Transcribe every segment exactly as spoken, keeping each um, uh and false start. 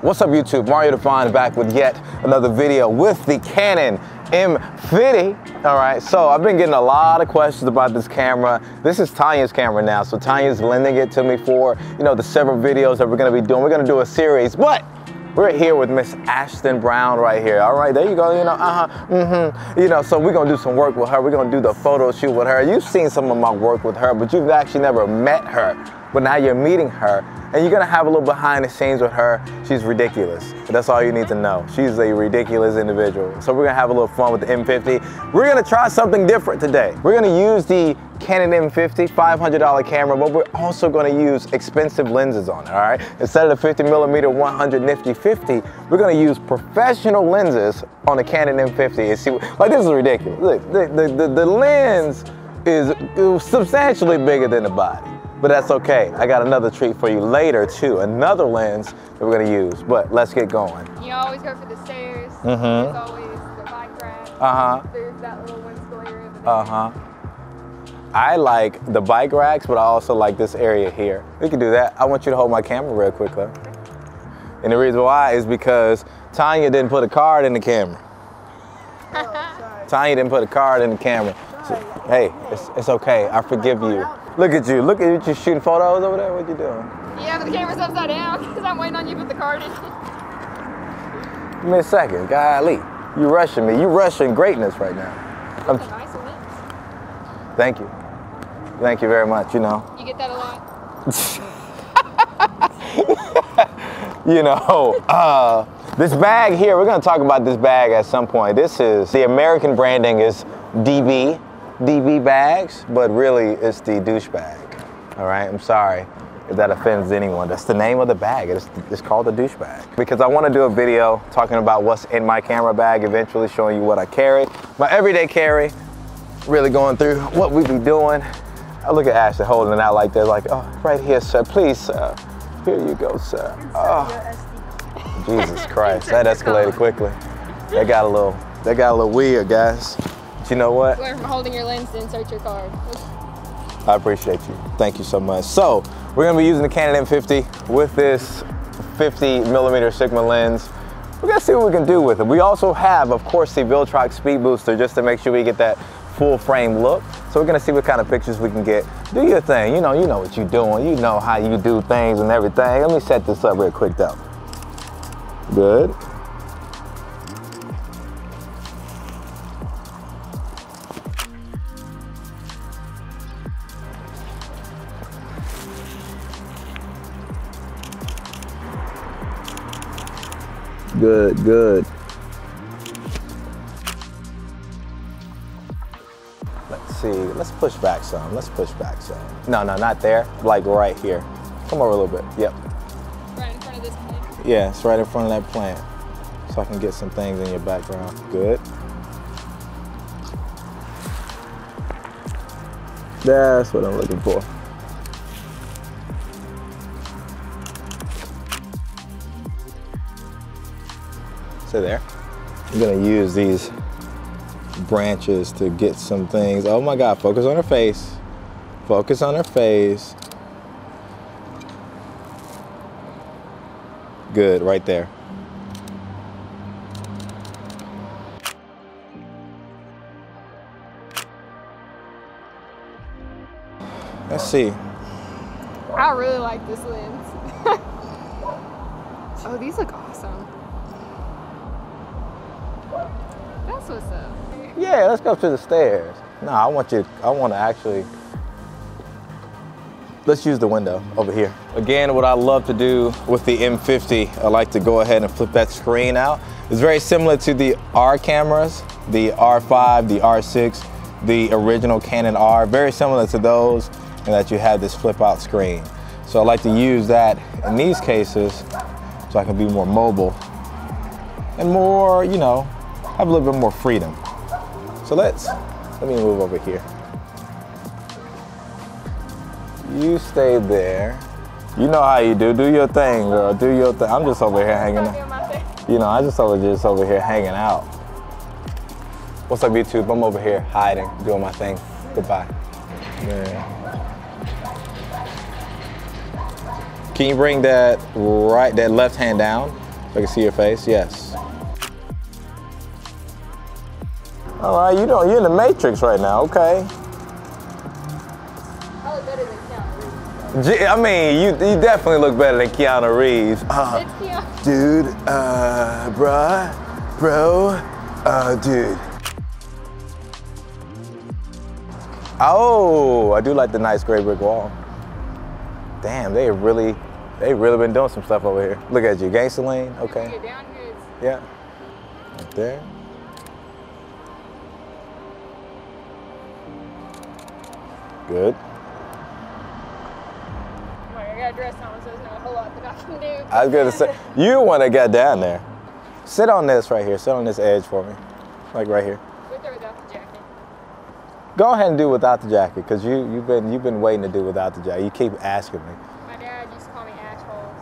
What's up YouTube, Mario Devon back with yet another video with the Canon M fifty. All right, so I've been getting a lot of questions about this camera. This is Tanya's camera now, so Tanya's lending it to me for, you know, the several videos that we're gonna be doing. We're gonna do a series, but we're here with Miss Ashton Brown right here. All right, there you go, you know, uh-huh, mm-hmm. You know, so we're gonna do some work with her. We're gonna do the photo shoot with her. You've seen some of my work with her, but you've actually never met her. But now you're meeting her, and you're gonna have a little behind the scenes with her. She's ridiculous. That's all you need to know. She's a ridiculous individual. So we're gonna have a little fun with the M fifty. We're gonna try something different today. We're gonna use the Canon M fifty, five hundred dollar camera, but we're also gonna use expensive lenses on it, all right? Instead of the fifty millimeter one hundred nifty fifty, we're gonna use professional lenses on the Canon M fifty and see, what, like this is ridiculous. Look, the, the, the, the lens is substantially bigger than the body. But that's okay. I got another treat for you later too. Another lens that we're gonna use. But let's get going. You always go for the stairs. Mm-hmm. There's always the bike rack. Uh huh. There's that little windscreen area over there. Uh huh. I like the bike racks, but I also like this area here. We can do that. I want you to hold my camera real quick though. And the reason why is because Tanya didn't put a card in the camera. Oh, sorry. Tanya didn't put a card in the camera. So, hey, it's, it's okay. I forgive you. Look at you, look at you, you shooting photos over there, what you doing? Yeah, but the camera's upside down, because I'm waiting on you to put the card in. Give me a second, golly. You rushing me, you rushing greatness right now. That's a nice lens. Thank you. Thank you very much, you know. You get that a lot? You know, uh, this bag here, we're gonna talk about this bag at some point. This is, the American branding is D B. D B bags, but really it's the douche bag. All right, I'm sorry if that offends anyone. That's the name of the bag. It's, it's called the douche bag. Because I want to do a video talking about what's in my camera bag, eventually showing you what I carry. My everyday carry, really going through what we be doing. I look at Ashley holding it out like that, like, oh, right here, sir, please, sir. Here you go, sir. Oh, Jesus Christ, that escalated quickly. That got a little, that got a little weird, guys. You know what? Learn from holding your lens to insert your card. I appreciate you. Thank you so much. So we're gonna be using the Canon M fifty with this fifty millimeter Sigma lens. We're gonna see what we can do with it. We also have, of course, the Viltrox Speedbooster just to make sure we get that full frame look. So we're gonna see what kind of pictures we can get. Do your thing. You know, you know what you're doing. You know how you do things and everything. Let me set this up real quick though. Good. Good, good. Let's see, let's push back some, let's push back some. No, no, not there, like right here. Come over a little bit, yep. Right in front of this plant? Yeah, it's right in front of that plant. So I can get some things in your background. Good. That's what I'm looking for. So there, I'm gonna use these branches to get some things. Oh my God, focus on her face. Focus on her face. Good, right there. Let's see. I really like this lens. Oh, these look awesome. That's what's up. Yeah, let's go up to the stairs. No, I want you, I want to actually, let's use the window over here. Again, what I love to do with the M fifty, I like to go ahead and flip that screen out. It's very similar to the R cameras, the R five, the R six, the original Canon R, very similar to those in that you have this flip out screen. So I like to use that in these cases so I can be more mobile and more, you know, I have a little bit more freedom. So let's, let me move over here. You stay there. You know how you do, do your thing, girl, do your thing. I'm just over here hanging out. You know, I just was just over here hanging out. What's up, YouTube? I'm over here hiding, doing my thing. Goodbye. Yeah. Can you bring that right, that left hand down so I can see your face? Yes. Oh, uh, you know, you're in the Matrix right now. Okay. I look better than Keanu Reeves. I mean, you you definitely look better than Keanu Reeves. Uh, Keanu. Dude, uh, bruh, bro, uh, dude. Oh, I do like the nice gray brick wall. Damn, they really, they really been doing some stuff over here. Look at you, gangster lane. Okay. You're down here. Yeah. Right there. Good. I got a dress on, so there's not a whole lot that I can do. I was gonna say, you wanna get down there. Sit on this right here, sit on this edge for me. Like right here. With or without the jacket? Go ahead and do without the jacket, because you, you've been you've been waiting to do without the jacket. You keep asking me. My dad used to call me Ashhole,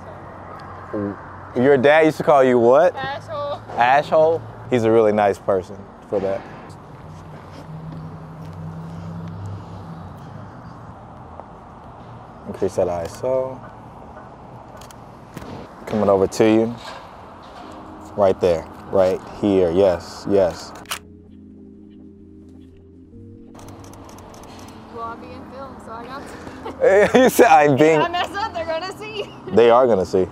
so. Your dad used to call you what? Ashhole. Ashhole? He's a really nice person for that. Increase that I S O. Coming over to you. Right there, right here. Yes, yes. Well, I'll be in film, so I got to. You said I'm being. If I mess up, they're gonna see. They are gonna see.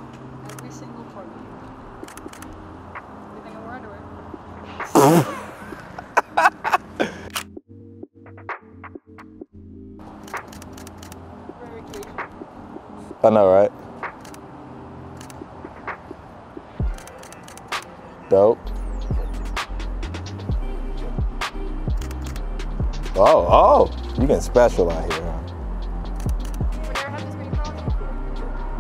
Every single part of you. They think I wore underwear. I know, right? Dope. Oh, oh! You getting special out here.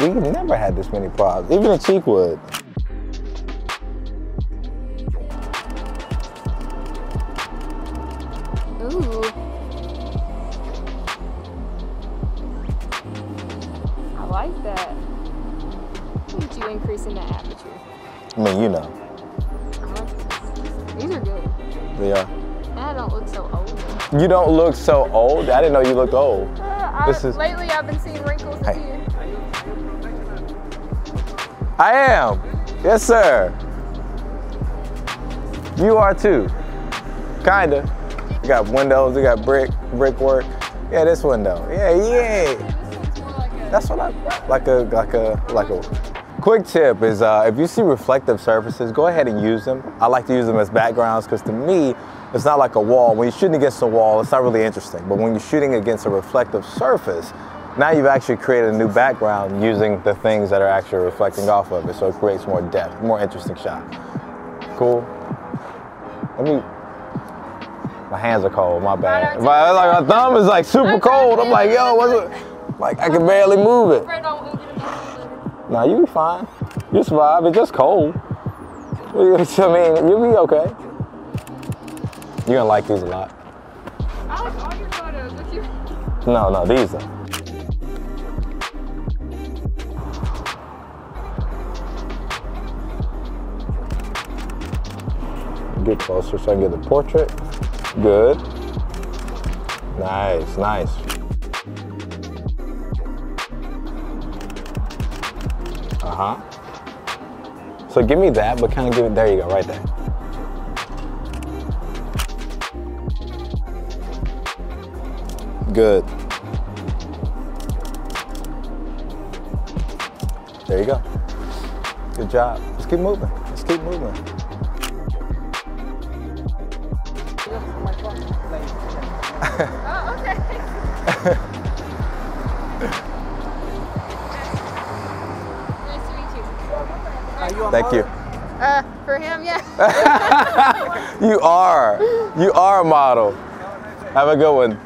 We never had this many problems. We never had this many problems, even in Cheekwood. You don't look so old. I didn't know you looked old. Uh, I, this is... Lately, I've been seeing wrinkles in here. I am. Yes, sir. You are too. Kinda. You got windows. You got brick, brickwork. Yeah, this window. Yeah, yeah. That's what I like. A like a like a. Quick tip is uh, if you see reflective surfaces, go ahead and use them. I like to use them as backgrounds because to me, it's not like a wall. When you're shooting against a wall, it's not really interesting. But when you're shooting against a reflective surface, now you've actually created a new background using the things that are actually reflecting off of it. So it creates more depth, more interesting shot. Cool. Let me, my hands are cold, my bad. My, like, my thumb is like super cold. I'm like, yo, what's it? Like, I can barely move it. Nah, you be fine. You survive, it's just cold. I mean, you'll be okay. You're gonna like these a lot. I like all your photos with your... No, no, these though. Get closer so I can get the portrait. Good. Nice, nice. Uh-huh. So give me that, but kind of give it, there you go, right there. Good. There you go. Good job. Let's keep moving. Let's keep moving. Oh, okay. Nice to meet you. Are you on Thank model? You. Uh, for him, yeah. You are. You are a model. Have a good one.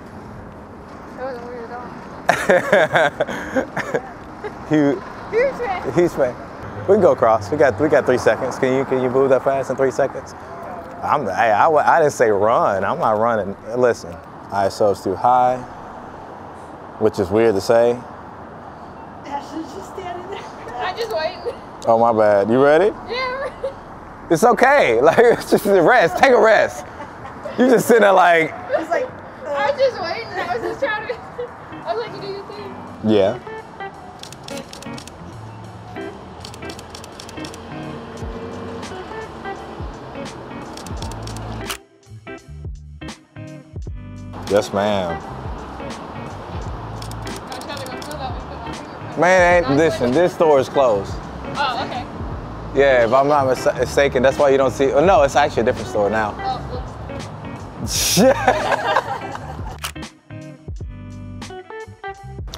Huge, huge man. We can go across. We got we got three seconds. Can you can you move that fast in three seconds? I'm I I, I didn't say run. I'm not running. Listen, I S O is too high, which is weird to say. Ashton's just standing there. I just wait. Oh my bad. You ready? Yeah. It's okay. Like, it's just a rest. Take a rest. You just sitting there like. I was like, uh. I was just waiting. I was just trying to. I was like, you do your thing. Yeah. Yes, ma'am. Man, ain't listen. This store is closed. Oh, okay. Yeah, if I'm not mistaken, that's why you don't see. Oh, no, it's actually a different store now. Oh, shit.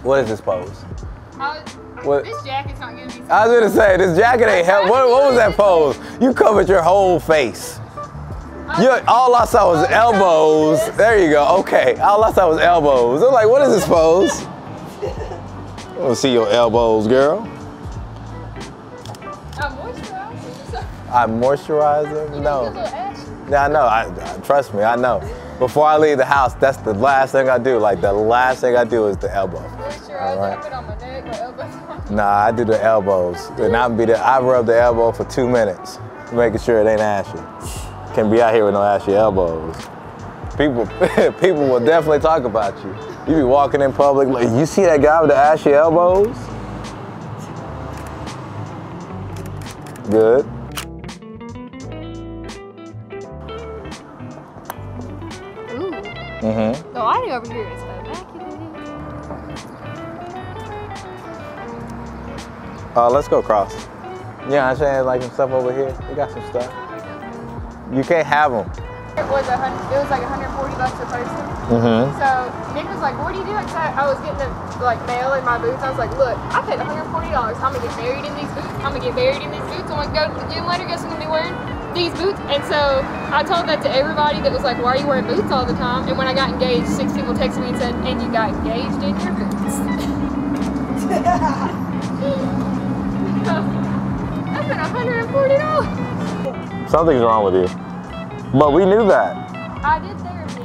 What is this pose? I was, what? This jacket's not gonna be. I was gonna say this jacket ain't help. What, what was that pose? You covered your whole face. You're, all I saw was elbows. There you go. Okay. All I saw was elbows. I'm like, what is this pose? I want to see your elbows, girl. I moisturize them. I moisturize them? No. Yeah, I know. I, I, trust me, I know. Before I leave the house, that's the last thing I do. Like, the last thing I do is the elbow. All right. I put on my neck, my elbows. Nah, I do the elbows. And I be there. I rub the elbow for two minutes, making sure it ain't ashy. Can be out here with no ashy elbows. People, people will definitely talk about you. You be walking in public, like, you see that guy with the ashy elbows? Good. Ooh. Mm-hmm. The audio over here is immaculate. Uh, let's go across. Yeah, I'm saying like some stuff over here. They got some stuff. You can't have them. It was a hundred. It was like one hundred forty bucks a person. Mm-hmm. So Nick was like, "What do you do?" So I was getting the like mail in my boots. I was like, "Look, I paid one hundred forty dollars. I'm gonna get married in these boots. I'm gonna get buried in these boots. I'm gonna go to the gym later. Guess I'm gonna be wearing these boots." And so I told that to everybody that was like, "Why are you wearing boots all the time?" And when I got engaged, six people texted me and said, "And you got engaged in your boots." I spent one hundred forty dollars. Something's wrong with you. But we knew that. I did therapy.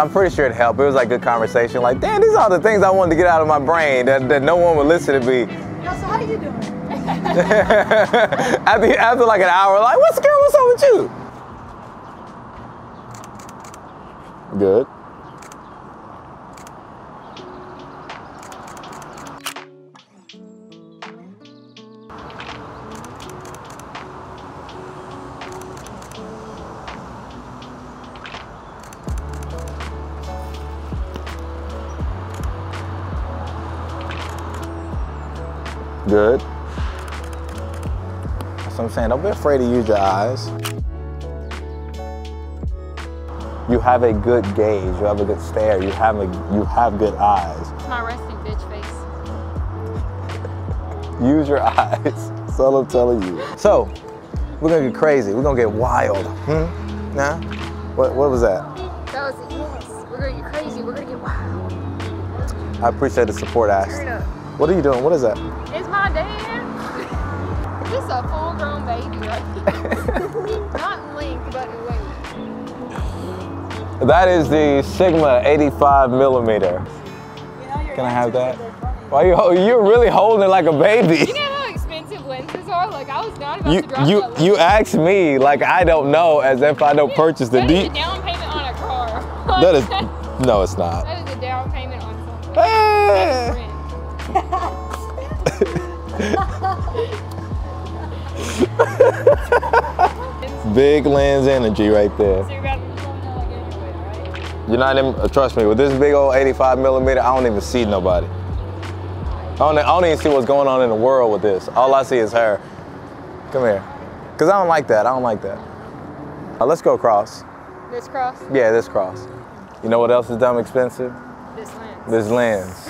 I'm pretty sure it helped. It was like good conversation. Like, damn, these are the things I wanted to get out of my brain that, that no one would listen to me. Yo, so how you doing? after, after like an hour, like, what's good? What's up with you? Good. Good. That's what I'm saying. Don't be afraid to use your eyes. You have a good gaze. You have a good stare. You have a you have good eyes. It's my resting bitch face. Use your eyes. That's all I'm telling you. So we're gonna get crazy. We're gonna get wild. Hmm? Nah. What what was that? That was yes. We're gonna get crazy. We're gonna get wild. I appreciate the support, Ashton. What are you doing? What is that? It's my dad. This is a full-grown baby right here. Not in length, but in weight. That is the Sigma eighty-five millimeter. You know, can I have that? Why are you? Oh, you're really holding it like a baby. You know how expensive lenses are. Like I was not about you, to drop you, that. You you asked me like I don't know, as if I don't yeah, purchase the deep. That is a down payment on a car. That is no, it's not. That is a down payment on something. Hey. Big lens energy right there. So you're about to be anyway, right? You're not even, uh, trust me, with this big old eighty-five millimeter, I don't even see nobody. I don't, I don't even see what's going on in the world with this. All I see is her. Come here. Because I don't like that. I don't like that. Uh, let's go across. This cross? Yeah, this cross. You know what else is dumb expensive? This lens. This lens.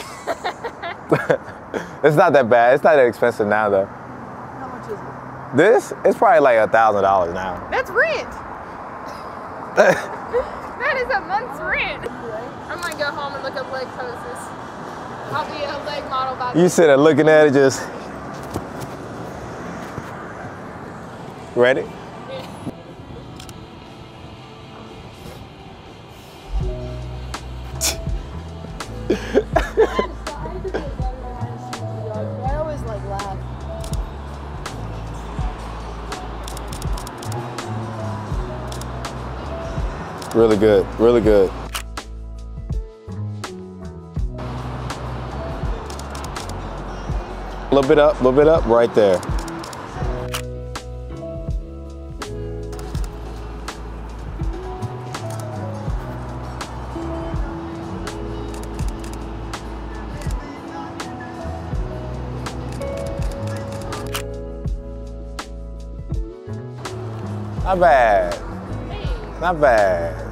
It's not that bad. It's not that expensive now, though. How much is it? This? It's probably like a thousand dollars now. That's rent. That is a month's rent. I'm gonna go home and look up leg poses. I'll be a leg model by the time. You sit there looking at it, just ready. Really good, really good. A little bit up, a little bit up, right there. Not bad. Not bad.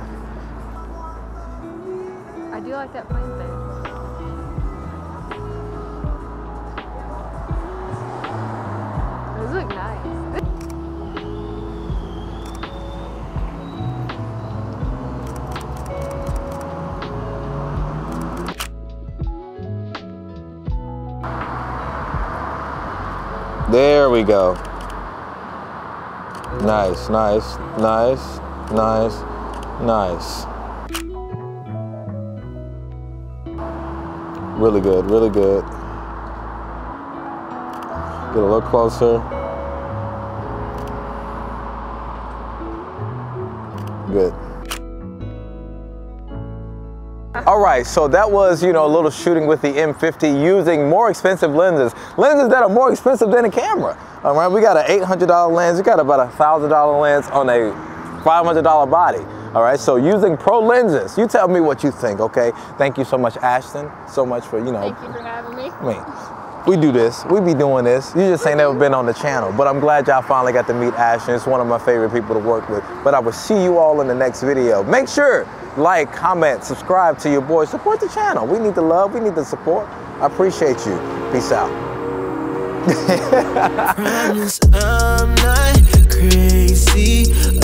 I do like that plane thing. Those look nice. There we go. Nice, nice, nice, nice, nice. Really good, really good. Get a little closer. Good. All right, so that was, you know, a little shooting with the M fifty using more expensive lenses. Lenses that are more expensive than a camera. All right, we got an eight hundred dollar lens, we got about a one thousand dollar lens on a five hundred dollar body. All right, so using pro lenses, you tell me what you think, okay? Thank you so much, Ashton, so much for, you know. Thank you for having me. I mean, we do this, we be doing this. You just ain't never been on the channel, but I'm glad y'all finally got to meet Ashton. It's one of my favorite people to work with, but I will see you all in the next video. Make sure, like, comment, subscribe to your boy, support the channel. We need the love, we need the support. I appreciate you, peace out. Promise I'm not crazy.